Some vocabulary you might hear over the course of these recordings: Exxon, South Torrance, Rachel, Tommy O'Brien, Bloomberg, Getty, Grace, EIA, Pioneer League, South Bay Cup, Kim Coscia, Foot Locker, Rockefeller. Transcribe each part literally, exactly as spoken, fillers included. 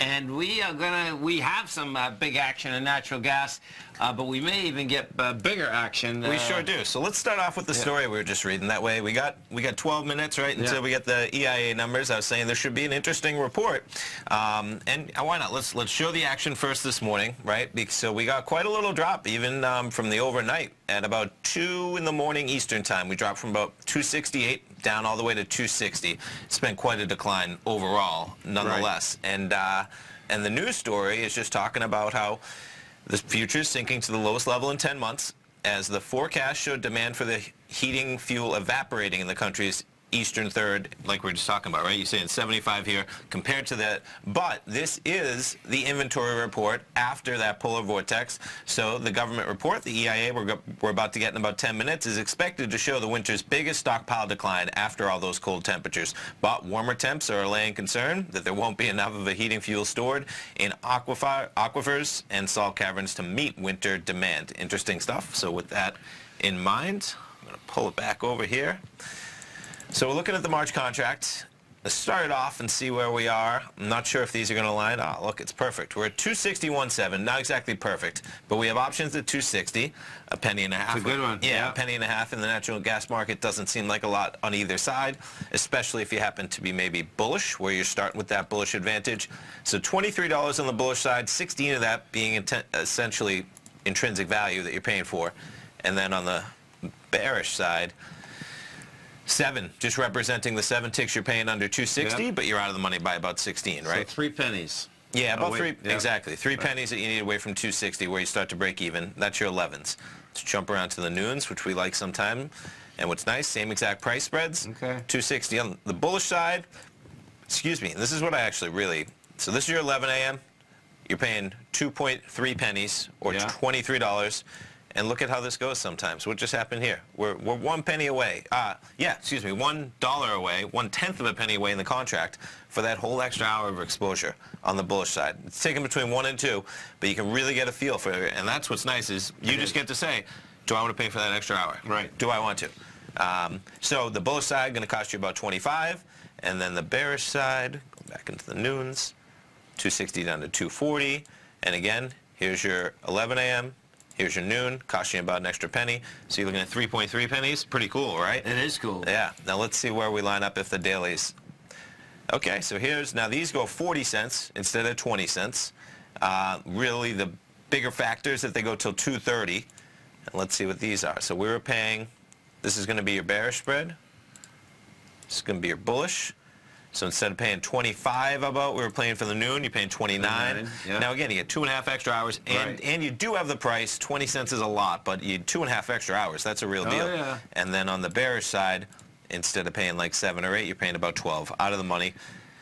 And we are gonna, we have some uh, big action in natural gas, uh, but we may even get uh, bigger action. Uh, we sure do. So let's start off with the story yeah. we were just reading. That way we got we got twelve minutes right until yeah. we get the E I A numbers. I was saying there should be an interesting report, um, and uh, why not? Let's let's show the action first this morning, right? So we got quite a little drop even um, from the overnight. At about two in the morning Eastern time, we dropped from about two sixty-eight down all the way to two sixty. It's been quite a decline overall, nonetheless. Right. And uh, and the news story is just talking about how the futures sinking to the lowest level in ten months, as the forecast showed demand for the heating fuel evaporating in the country's eastern third, like we were just talking about, right? You're saying seventy-five here compared to that. But this is the inventory report after that polar vortex. So the government report, the E I A, we're, we're about to get in about ten minutes, is expected to show the winter's biggest stockpile decline after all those cold temperatures. But warmer temps are allaying concern that there won't be enough of the heating fuel stored in aquifer, aquifers and salt caverns to meet winter demand. Interesting stuff. So with that in mind, I'm going to pull it back over here. So we're looking at the March contract. Let's start it off and see where we are. I'm not sure if these are going to line up. Oh, look, it's perfect. We're at two sixty-one seven, not exactly perfect, but we have options at two sixty, a penny and a half. It's a good one. Yeah, yeah, a penny and a half in the natural gas market doesn't seem like a lot on either side, especially if you happen to be maybe bullish, where you're starting with that bullish advantage. So twenty-three dollars on the bullish side, sixteen of that being essentially intrinsic value that you're paying for. And then on the bearish side, seven, just representing the seven ticks you're paying under two sixty, yep. but you're out of the money by about sixteen, right? So three pennies. Yeah, about oh, three, yep. exactly. Three right. pennies that you need away from two sixty where you start to break even. That's your elevens. Let's jump around to the noons, which we like sometime. And what's nice, same exact price spreads. Okay. two sixty on the bullish side. Excuse me, this is what I actually really, so this is your eleven A M You're paying two point three pennies or yeah. twenty-three dollars. And look at how this goes sometimes. What just happened here? We're, we're one penny away. Uh, yeah, excuse me, one dollar away, one-tenth of a penny away in the contract for that whole extra hour of exposure on the bullish side. It's taken between one and two, but you can really get a feel for it. And that's what's nice is you just get to say, do I want to pay for that extra hour? Right. Do I want to? Um, so the bullish side going to cost you about twenty-five, and then the bearish side, go back into the noons, two sixty down to two forty. And again, here's your eleven A M Here's your noon, cost you about an extra penny. So you're looking at three point three pennies. Pretty cool, right? It is cool. Yeah. Now let's see where we line up if the dailies. Okay, so here's, now these go forty cents instead of twenty cents. Uh, really the bigger factor is that they go till two thirty. And let's see what these are. So we were paying, this is going to be your bearish spread. This is going to be your bullish. So instead of paying twenty-five about, we were paying for the noon, you're paying twenty-nine. twenty-nine yeah. Now again, you get two and a half extra hours, and, right. and you do have the price. twenty cents is a lot, but you two and a half extra hours. That's a real oh, deal. Yeah. And then on the bearish side, instead of paying like seven or eight, you're paying about twelve out of the money.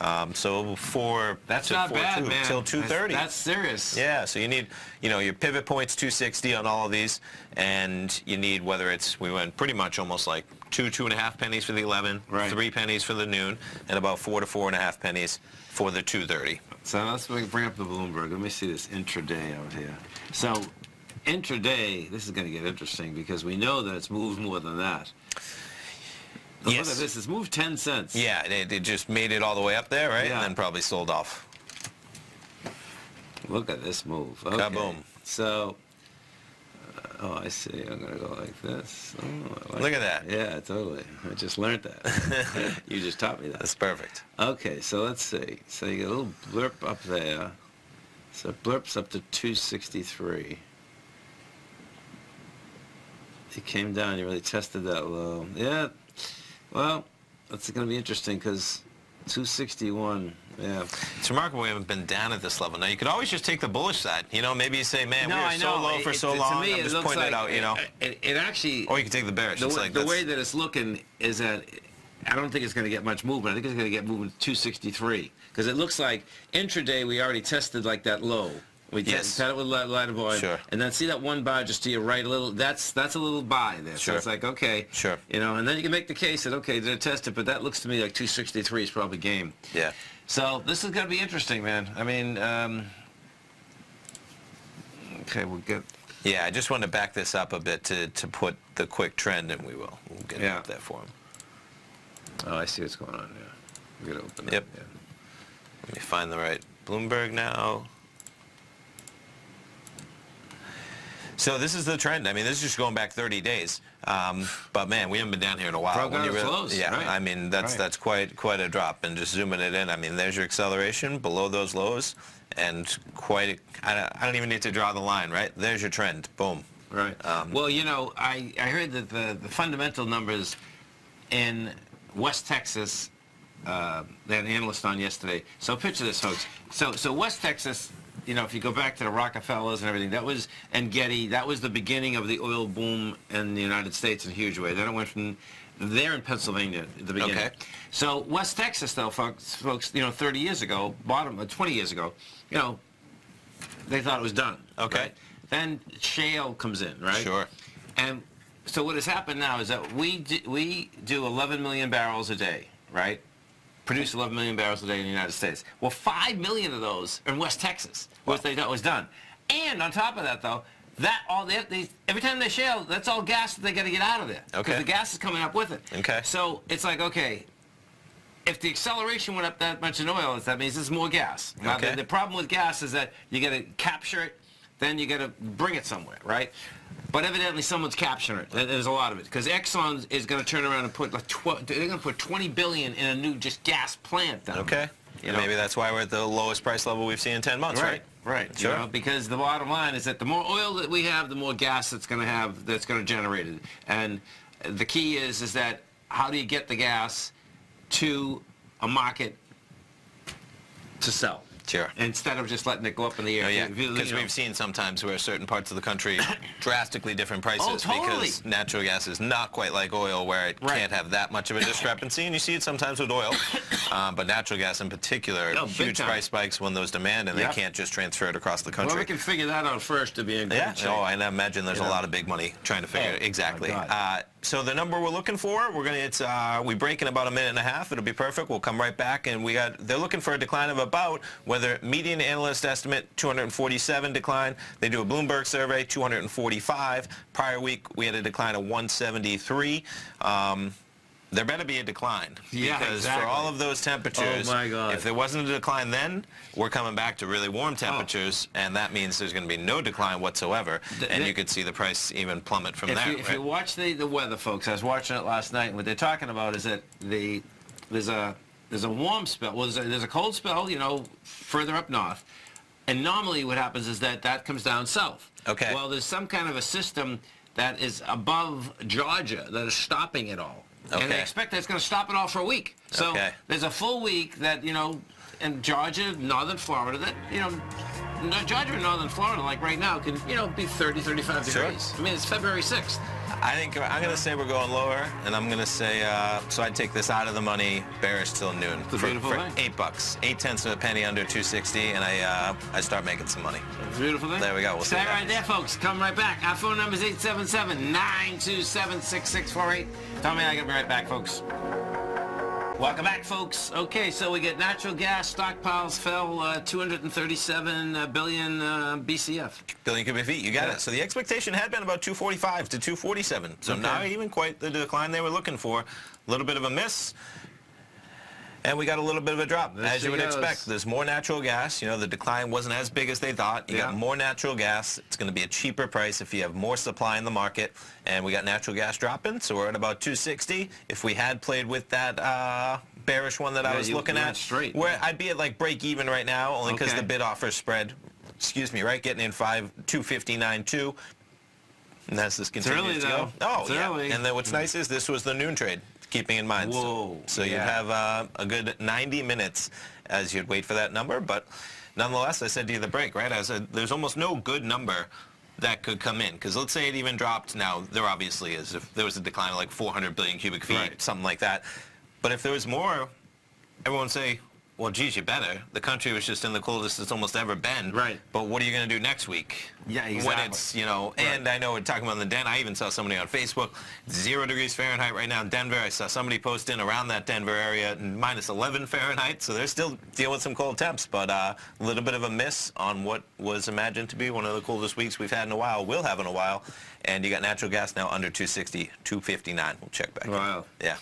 Um, so for that's not bad, man. Till two thirty. That's serious. Yeah. So you need, you know, your pivot points two sixty on all of these, and you need whether it's we went pretty much almost like two, two and a half pennies for the eleven, right. three pennies for the noon, and about four to four and a half pennies for the two thirty. So let's bring up the Bloomberg. Let me see this intraday out here. So intraday, this is going to get interesting because we know that it's moved more than that. Look yes. at this. It's moved ten cents. Yeah, it, it just made it all the way up there, right? Yeah. And then probably sold off. Look at this move. Okay. Kaboom. So, uh, oh, I see. I'm going to go like this. Oh, I like Look at that. that. Yeah, totally. I just learned that. You just taught me that. That's perfect. Okay, so let's see. So you get a little blurp up there. So it blurps up to two sixty-three. It came down. You really tested that low. Yeah. Well, that's going to be interesting because two sixty-one, yeah. It's remarkable we haven't been down at this level. Now, you could always just take the bullish side. You know, maybe you say, man, no, we were so low for it, so it, long. Me, I'm just pointing like, it out, you know. It, it actually... Or you could take the bearish. The, it's like the way that it's looking is that I don't think it's going to get much movement. I think it's going to get movement to two sixty-three because it looks like intraday we already tested like that low. We yes. Cut it with a line of oil. Sure. And then see that one buy just to your right a little, that's that's a little buy there. Sure. So it's like, okay. Sure. You know, and then you can make the case that, okay, they're tested, but that looks to me like two sixty-three is probably game. Yeah. So this is going to be interesting, man. I mean, um, okay, we'll get. Yeah, I just wanted to back this up a bit to, to put the quick trend, and we will. We'll get yeah. it up there for him. Oh, I see what's going on there. We're going to open yep. up. Yeah. Let me find the right Bloomberg now. So this is the trend. I mean, this is just going back thirty days. Um, but man, we haven't been down here in a while. Program when you really, close. Yeah, right. I mean that's right. that's quite quite a drop. And just zooming it in, I mean, there's your acceleration below those lows, and quite. A, I, don't, I don't even need to draw the line, right? There's your trend. Boom. Right. Um, well, you know, I I heard that the the fundamental numbers in West Texas. Uh, they had an analyst on yesterday. So picture this, folks. So so West Texas. You know, if you go back to the Rockefellers and everything, that was, and Getty, that was the beginning of the oil boom in the United States in a huge way. Then it went from there in Pennsylvania at the beginning. Okay. So West Texas, though, folks, folks, you know, thirty years ago, bottom, twenty years ago, you know, they thought it was done. Okay. Right? Then shale comes in, right? Sure. And so what has happened now is that we do, we do eleven million barrels a day, right? Produce eleven million barrels a day in the United States. Well, five million of those are in West Texas, which they thought was done. And on top of that, though, that all they, they, every time they shale, that's all gas that they got to get out of there. Okay. Because the gas is coming up with it. Okay. So it's like, okay, if the acceleration went up that much in oil, that means there's more gas. Now, okay. The, the problem with gas is that you got to capture it, then you got to bring it somewhere, right? But evidently someone's capturing it. There's a lot of it because Exxon is going to turn around and put like twelve. They're going to put twenty billion in a new just gas plant. Down okay. You know? Maybe that's why we're at the lowest price level we've seen in ten months, right? Right. Right. Sure. You know, because the bottom line is that the more oil that we have, the more gas that's going to have that's going to generate it. And the key is is that how do you get the gas to a market to sell? Sure. Instead of just letting it go up in the air. Oh, yeah, because we've seen sometimes where certain parts of the country drastically different prices oh, totally. Because natural gas is not quite like oil where it right. can't have that much of a discrepancy, and you see it sometimes with oil, um, but natural gas in particular, no, huge price spikes when those demand, and yep. they can't just transfer it across the country. Well, we can figure that out first to be in good shape. Yeah, oh, I imagine there's you know? a lot of big money trying to figure oh, it. Exactly. Uh, so the number we're looking for, we're gonna it's uh, we break in about a minute and a half. It'll be perfect. We'll come right back, and we got they're looking for a decline of about whether median analyst estimate two hundred forty-seven decline. They do a Bloomberg survey two hundred forty-five. Prior week we had a decline of one seventy-three. Um, there better be a decline yeah, because exactly. for all of those temperatures, oh my God. If there wasn't a decline then, we're coming back to really warm temperatures, oh. and that means there's going to be no decline whatsoever, the, and they, you could see the price even plummet from if there. You, right? If you watch the, the weather, folks, I was watching it last night, and what they're talking about is that the there's a there's a warm spell, well, there's a, there's a cold spell, you know, further up north, and normally what happens is that that comes down south. Okay. Well, there's some kind of a system that is above Georgia that is stopping it all. Okay. And they expect that it's going to stop it all for a week. So okay. there's a full week that, you know, in Georgia, northern Florida, that, you know, Georgia and northern Florida, like right now, can, you know, be thirty, thirty-five sure. degrees. I mean, it's February sixth. I think I'm going to say we're going lower, and I'm going to say, uh, so I'd take this out of the money, bearish till noon. It's a beautiful for, for thing. eight bucks, eight tenths of a penny under two sixty, and I uh, I start making some money. It's a beautiful thing. There we go. We'll Stay see right happens. there, folks. Come right back. Our phone number is eight seven seven, nine two seven, six six four eight. Tommy, I'm going to be right back, folks. Welcome back, folks. Okay, so we get natural gas stockpiles fell uh, two hundred thirty-seven billion uh, B C F. Billion cubic feet, you got yeah. it. So the expectation had been about two forty-five to two forty-seven. So okay. not even quite the decline they were looking for. A little bit of a miss. And we got a little bit of a drop, this as you would goes. expect. There's more natural gas. You know, the decline wasn't as big as they thought. You yeah. got more natural gas. It's going to be a cheaper price if you have more supply in the market. And we got natural gas dropping, so we're at about two sixty. If we had played with that uh, bearish one that yeah, I was you, looking at, straight, where yeah. I'd be at like break even right now, only because okay. the bid-offer spread, excuse me, right, getting in five two fifty-nine two. And that's this continues early, to go. Though. Oh, it's yeah. Early. And then what's nice is this was the noon trade. Keeping in mind, Whoa, so, so yeah. you'd have uh, a good ninety minutes as you'd wait for that number. But nonetheless, I said to you the break, right? I said there's almost no good number that could come in because let's say it even dropped. Now there obviously is if there was a decline of like four hundred billion cubic feet, right. something like that. But if there was more, everyone would say, well, geez, you better. The country was just in the coldest it's almost ever been. Right. But what are you going to do next week? Yeah, exactly. When it's, you know, right. and I know we're talking about the den. I even saw somebody on Facebook, zero degrees Fahrenheit right now in Denver. I saw somebody post in around that Denver area, minus eleven Fahrenheit. So they're still dealing with some cold temps, but uh, a little bit of a miss on what was imagined to be one of the coldest weeks we've had in a while, will have in a while. And you got natural gas now under two sixty, two fifty-nine. We'll check back. Wow. In. Yeah.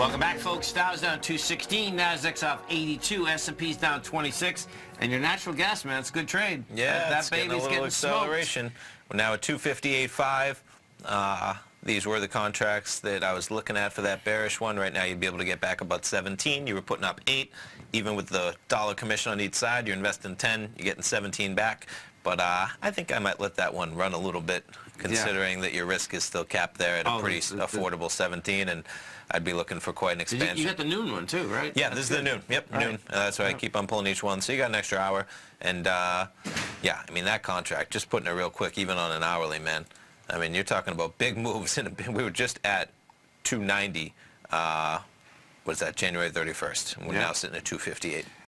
Welcome back, folks. Dow's down two sixteen, Nasdaq's off eighty-two, S and P's down twenty-six, and your natural gas, man, it's a good trade. Yeah, that, that baby's getting a little getting acceleration. Smoked. We're now at two fifty-eight point five. Uh, these were the contracts that I was looking at for that bearish one. Right now, you'd be able to get back about seventeen. You were putting up eight, even with the dollar commission on each side. You're investing ten, you're getting seventeen back. But uh, I think I might let that one run a little bit, considering yeah. that your risk is still capped there at oh, a pretty it's, it's, affordable seventeen, and I'd be looking for quite an expansion. You, you got the noon one too, right? Yeah, that's this good. Is the noon. Yep, right. Noon. Uh, that's why yeah. I keep on pulling each one. So you got an extra hour, and uh, yeah, I mean that contract. Just putting it real quick, even on an hourly, man. I mean, you're talking about big moves. In a, we were just at two ninety. Uh, was that January thirty-first? We're yeah. now sitting at two fifty-eight.